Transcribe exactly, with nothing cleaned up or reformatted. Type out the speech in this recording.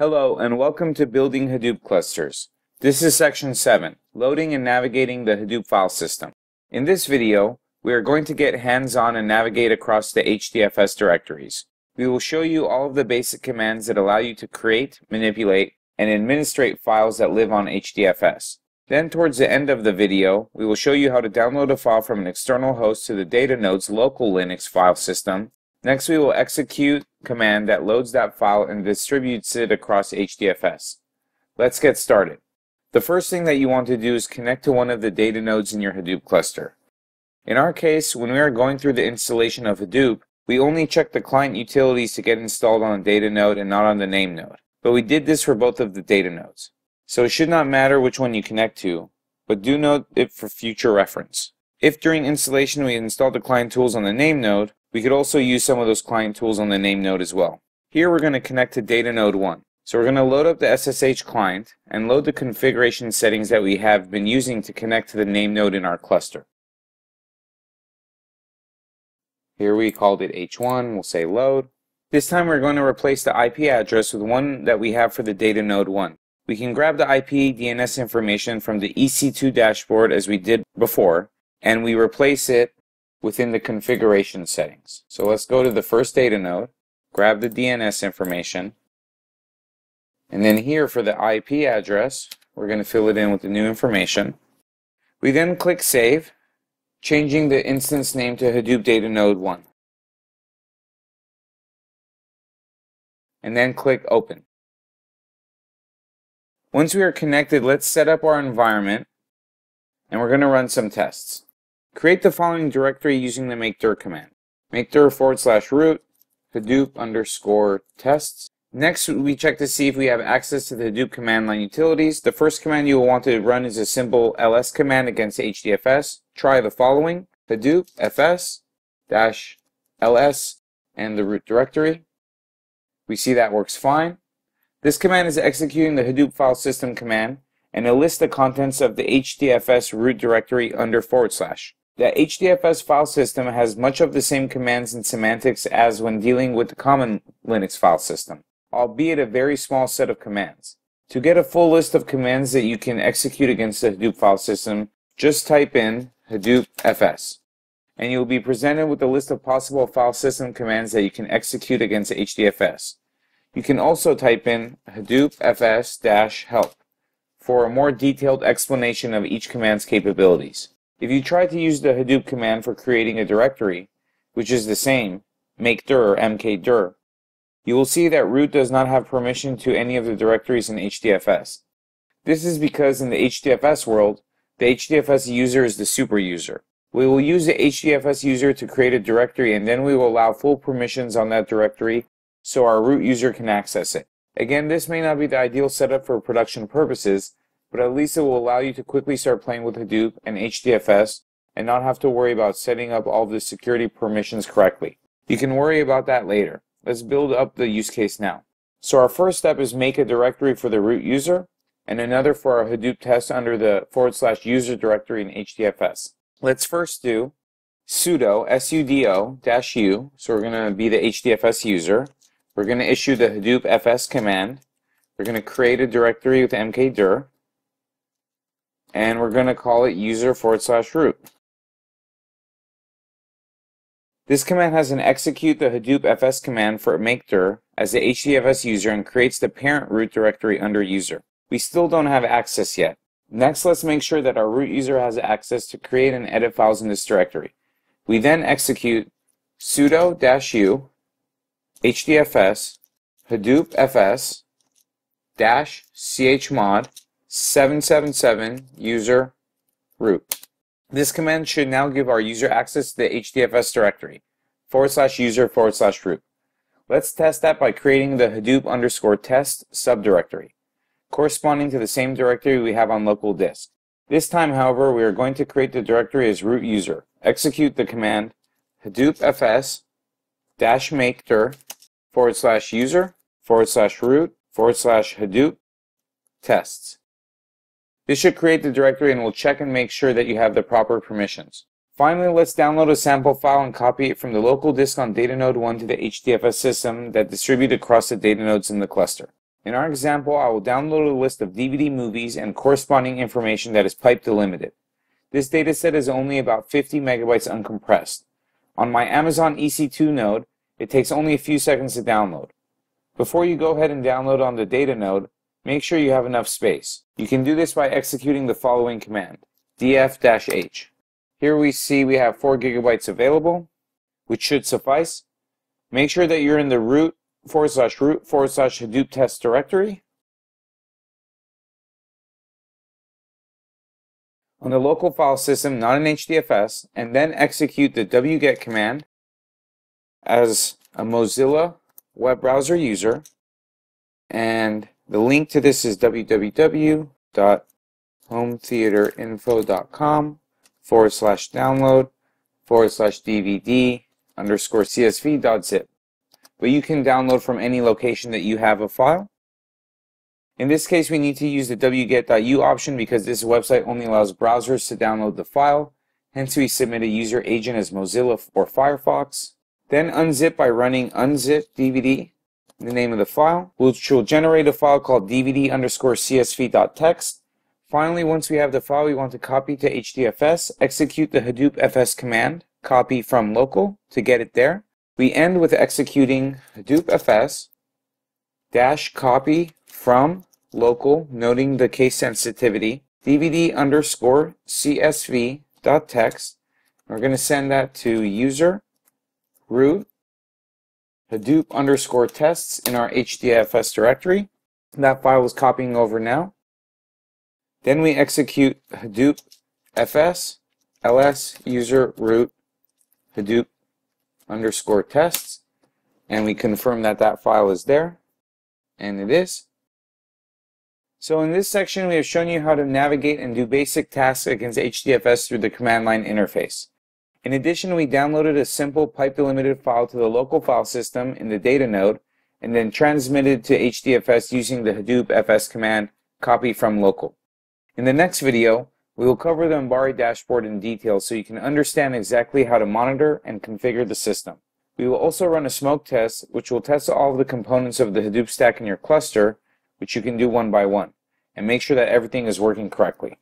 Hello and welcome to Building Hadoop Clusters. This is Section seven, Loading and Navigating the Hadoop File System. In this video, we are going to get hands-on and navigate across the H D F S directories. We will show you all of the basic commands that allow you to create, manipulate, and administrate files that live on H D F S. Then towards the end of the video, we will show you how to download a file from an external host to the data node's local Linux file system. Next, we will execute a command that loads that file and distributes it across H D F S. Let's get started. The first thing that you want to do is connect to one of the data nodes in your Hadoop cluster. In our case, when we are going through the installation of Hadoop, we only check the client utilities to get installed on the data node and not on the name node. But we did this for both of the data nodes. So it should not matter which one you connect to, but do note it for future reference. If during installation we installed the client tools on the name node, we could also use some of those client tools on the name node as well. Here we're going to connect to data node one. So we're going to load up the S S H client and load the configuration settings that we have been using to connect to the name node in our cluster. Here we called it H one, we'll say load. This time we're going to replace the I P address with one that we have for the data node one. We can grab the I P D N S information from the E C two dashboard as we did before, and we replace it within the configuration settings. So let's go to the first data node, grab the D N S information, and then here for the I P address, we're going to fill it in with the new information. We then click Save, changing the instance name to Hadoop Data Node one. And then click Open. Once we are connected, let's set up our environment, and we're going to run some tests. Create the following directory using the makedir command. Makedir forward slash root hadoop underscore tests. Next, we check to see if we have access to the Hadoop command line utilities. The first command you will want to run is a simple ls command against H D F S. Try the following: hadoop fs dash ls and the root directory. We see that works fine. This command is executing the Hadoop file system command, and it lists the contents of the H D F S root directory under forward slash. The H D F S file system has much of the same commands and semantics as when dealing with the common Linux file system, albeit a very small set of commands. To get a full list of commands that you can execute against the Hadoop file system, just type in hadoop fs, and you'll be presented with a list of possible file system commands that you can execute against H D F S. You can also type in hadoop fs-help for a more detailed explanation of each command's capabilities. If you try to use the Hadoop command for creating a directory, which is the same, makedir or mkdir, you will see that root does not have permission to any of the directories in H D F S. This is because in the H D F S world, the H D F S user is the super user. We will use the H D F S user to create a directory, and then we will allow full permissions on that directory so our root user can access it. Again, this may not be the ideal setup for production purposes, but at least it will allow you to quickly start playing with Hadoop and H D F S and not have to worry about setting up all of the security permissions correctly. You can worry about that later. Let's build up the use case now. So our first step is make a directory for the root user and another for our Hadoop test under the forward slash user directory in H D F S. Let's first do sudo sudo dash u, so we're going to be the H D F S user. We're going to issue the hadoop fs command. We're going to create a directory with mkdir, and we're going to call it user forward slash root. This command has an execute the hadoop fs command for makedir as the H D F S user and creates the parent root directory under user. We still don't have access yet. Next, let's make sure that our root user has access to create and edit files in this directory. We then execute sudo dash u H D F S hadoop fs dash chmod seven seven seven user root. This command should now give our user access to the H D F S directory forward slash user forward slash root. Let's test that by creating the hadoop underscore test subdirectory corresponding to the same directory we have on local disk. This time, however, we are going to create the directory as root user. Execute the command hadoop fs dash makedir forward slash user forward slash root forward slash hadoop tests. This should create the directory and will check and make sure that you have the proper permissions. Finally, let's download a sample file and copy it from the local disk on data node one to the H D F S system that distribute across the data nodes in the cluster. In our example, I will download a list of D V D movies and corresponding information that is pipe delimited. This dataset is only about fifty megabytes uncompressed. On my Amazon E C two node, it takes only a few seconds to download. Before you go ahead and download on the data node, make sure you have enough space. You can do this by executing the following command, df-h. Here we see we have four gigabytes available, which should suffice. Make sure that you're in the root forward slash root forward slash Hadoop test directory. On the local file system, not in H D F S, and then execute the wget command as a Mozilla web browser user. And the link to this is www.hometheaterinfo.com forward slash download forward slash dvd underscore csv dot zip. But you can download from any location that you have a file. In this case, we need to use the wget.u option because this website only allows browsers to download the file. Hence, we submit a user agent as Mozilla or Firefox. Then unzip by running unzip dvd, the name of the file, which will generate a file called dvd underscore csv.txt. Finally, once we have the file, we want to copy to H D F S, execute the Hadoop fs command, copy from local to get it there. We end with executing Hadoop fs dash copy from local, noting the case sensitivity, dvd underscore csv dot text. We're going to send that to user root hadoop underscore tests in our H D F S directory. That file is copying over now. Then we execute hadoop fs ls user root hadoop underscore tests, and we confirm that that file is there, and it is. So in this section, we have shown you how to navigate and do basic tasks against H D F S through the command line interface. In addition, we downloaded a simple pipe delimited file to the local file system in the data node, and then transmitted to H D F S using the Hadoop fs command, copy from local. In the next video, we will cover the Ambari dashboard in detail so you can understand exactly how to monitor and configure the system. We will also run a smoke test, which will test all of the components of the Hadoop stack in your cluster, which you can do one by one, and make sure that everything is working correctly.